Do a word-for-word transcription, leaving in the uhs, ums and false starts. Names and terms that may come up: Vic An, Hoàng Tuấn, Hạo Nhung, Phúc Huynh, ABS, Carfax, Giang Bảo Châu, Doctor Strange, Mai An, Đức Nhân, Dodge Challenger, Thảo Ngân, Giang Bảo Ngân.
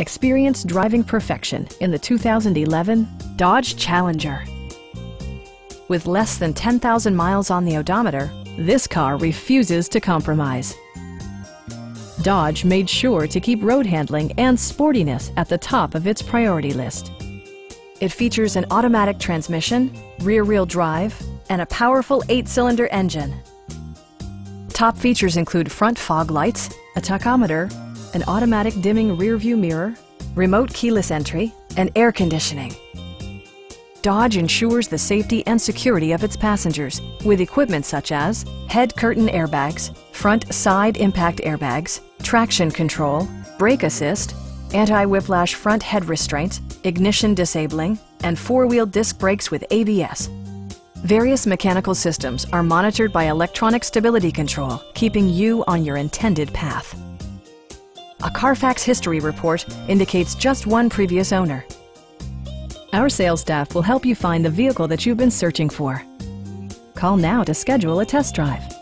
Experience driving perfection in the two thousand eleven Dodge Challenger. With less than ten thousand miles on the odometer, this car refuses to compromise. Dodge made sure to keep road handling and sportiness at the top of its priority list. It features an automatic transmission, rear-wheel drive, and a powerful eight-cylinder engine. Top features include front fog lights, a tachometer, an automatic dimming rearview mirror, remote keyless entry, and air conditioning. Dodge ensures the safety and security of its passengers with equipment such as head curtain airbags, front side impact airbags, traction control, brake assist, anti-whiplash front head restraints, ignition disabling, and four-wheel disc brakes with A B S. Various mechanical systems are monitored by electronic stability control, keeping you on your intended path. A Carfax history report indicates just one previous owner. Our sales staff will help you find the vehicle that you've been searching for. Call now to schedule a test drive.